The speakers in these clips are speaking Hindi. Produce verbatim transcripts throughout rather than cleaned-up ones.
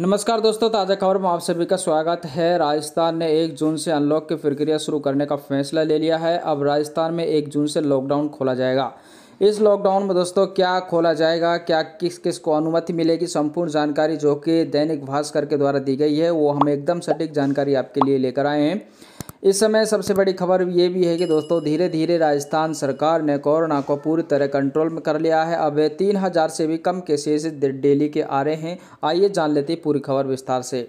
नमस्कार दोस्तों, ताज़ा खबर में आप सभी का स्वागत है। राजस्थान ने एक जून से अनलॉक की प्रक्रिया शुरू करने का फैसला ले लिया है। अब राजस्थान में एक जून से लॉकडाउन खोला जाएगा। इस लॉकडाउन में दोस्तों क्या खोला जाएगा, क्या किस किस को अनुमति मिलेगी, संपूर्ण जानकारी जो कि दैनिक भास्कर के द्वारा दी गई है वो हम एकदम सटीक जानकारी आपके लिए लेकर आए हैं। इस समय सबसे बड़ी खबर ये भी है कि दोस्तों धीरे धीरे राजस्थान सरकार ने कोरोना को पूरी तरह कंट्रोल में कर लिया है। अब तीन हज़ार से भी कम केसेस डेली के आ रहे हैं। आइए जान लेते हैं पूरी खबर विस्तार से।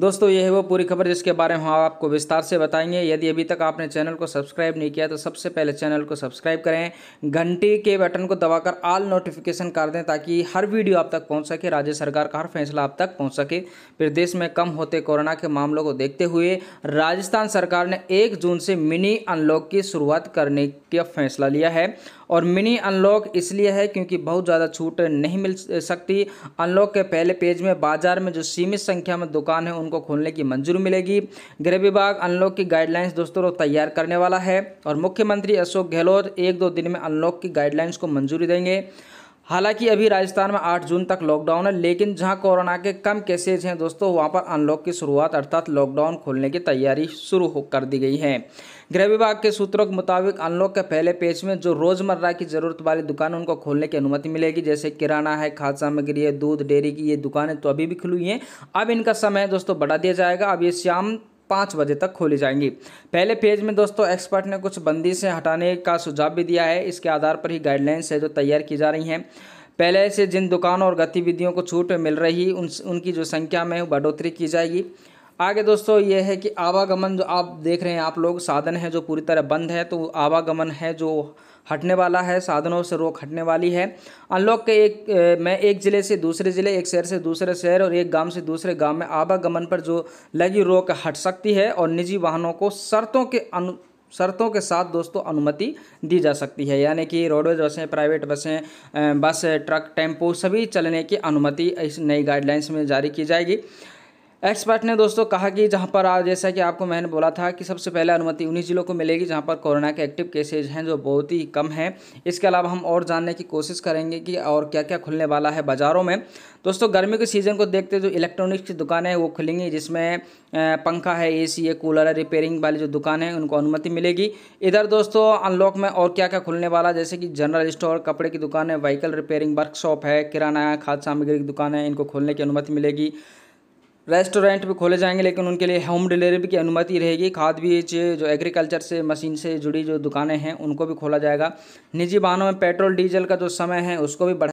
दोस्तों यह है वो पूरी खबर जिसके बारे में हम आपको विस्तार से बताएंगे। यदि अभी तक आपने चैनल को सब्सक्राइब नहीं किया तो सबसे पहले चैनल को सब्सक्राइब करें, घंटी के बटन को दबाकर ऑल नोटिफिकेशन कर दें ताकि हर वीडियो आप तक पहुंच सके, राज्य सरकार का हर फैसला आप तक पहुंच सके। प्रदेश में कम होते कोरोना के मामलों को देखते हुए राजस्थान सरकार ने एक जून से मिनी अनलॉक की शुरुआत करने का फैसला लिया है। और मिनी अनलॉक इसलिए है क्योंकि बहुत ज़्यादा छूट नहीं मिल सकती। अनलॉक के पहले पेज में बाजार में जो सीमित संख्या में दुकान है उनको खोलने की मंजूरी मिलेगी। गृह विभाग अनलॉक की गाइडलाइंस दोस्तों तैयार करने वाला है और मुख्यमंत्री अशोक गहलोत एक दो दिन में अनलॉक की गाइडलाइंस को मंजूरी देंगे। हालांकि अभी राजस्थान में आठ जून तक लॉकडाउन है, लेकिन जहां कोरोना के कम केसेज हैं दोस्तों वहां पर अनलॉक की शुरुआत अर्थात लॉकडाउन खोलने की तैयारी शुरू कर दी गई है। गृह विभाग के सूत्रों के मुताबिक अनलॉक के पहले पेज में जो रोज़मर्रा की ज़रूरत वाली दुकान उनको खोलने की अनुमति मिलेगी, जैसे किराना है, खाद्य सामग्री है, दूध डेयरी की ये दुकानें तो अभी भी खुली हैं। अब इनका समय दोस्तों बढ़ा दिया जाएगा। अब ये शाम पाँच बजे तक खोली जाएंगी। पहले पेज में दोस्तों एक्सपर्ट ने कुछ बंदी से हटाने का सुझाव भी दिया है। इसके आधार पर ही गाइडलाइंस है जो तैयार की जा रही हैं। पहले से जिन दुकानों और गतिविधियों को छूट मिल रही उन उनकी जो संख्या में बढ़ोतरी की जाएगी। आगे दोस्तों ये है कि आवागमन जो आप देख रहे हैं आप लोग साधन है जो पूरी तरह बंद है, तो आवागमन है जो हटने वाला है, साधनों से रोक हटने वाली है। अनलॉक के एक मैं एक ज़िले से दूसरे ज़िले, एक शहर से दूसरे शहर और एक गांव से दूसरे गांव में आवागमन पर जो लगी रोक हट सकती है और निजी वाहनों को शर्तों के अनु शर्तों के साथ दोस्तों अनुमति दी जा सकती है। यानी कि रोडवेज बसें, प्राइवेट बसें, बस, ट्रक, टेम्पो सभी चलने की अनुमति इस नई गाइडलाइंस में जारी की जाएगी। एक्सपर्ट ने दोस्तों कहा कि जहां पर आज जैसा कि आपको मैंने बोला था कि सबसे पहले अनुमति उन्हीं जिलों को मिलेगी जहां पर कोरोना के एक्टिव केसेज हैं जो बहुत ही कम हैं। इसके अलावा हम और जानने की कोशिश करेंगे कि और क्या क्या खुलने वाला है बाज़ारों में। दोस्तों गर्मी के सीज़न को देखते जो इलेक्ट्रॉनिक्स की दुकानें हैं वो खुलेंगी, जिसमें पंखा है, ए सी है, कूलर है, रिपेयरिंग वाली जो दुकान है उनको अनुमति मिलेगी। इधर दोस्तों अनलॉक में और क्या क्या खुलने वाला, जैसे कि जनरल स्टोर, कपड़े की दुकान है, व्हीकल रिपेयरिंग वर्कशॉप है, किराना है, खाद्य सामग्री की दुकान है, इनको खोलने की अनुमति मिलेगी। रेस्टोरेंट भी खोले जाएंगे लेकिन उनके लिए होम डिलीवरी की अनुमति रहेगी। खाद्य बीज जो एग्रीकल्चर से मशीन से जुड़ी जो दुकानें हैं उनको भी खोला जाएगा। निजी वाहनों में पेट्रोल डीजल का जो समय है उसको भी बढ़ा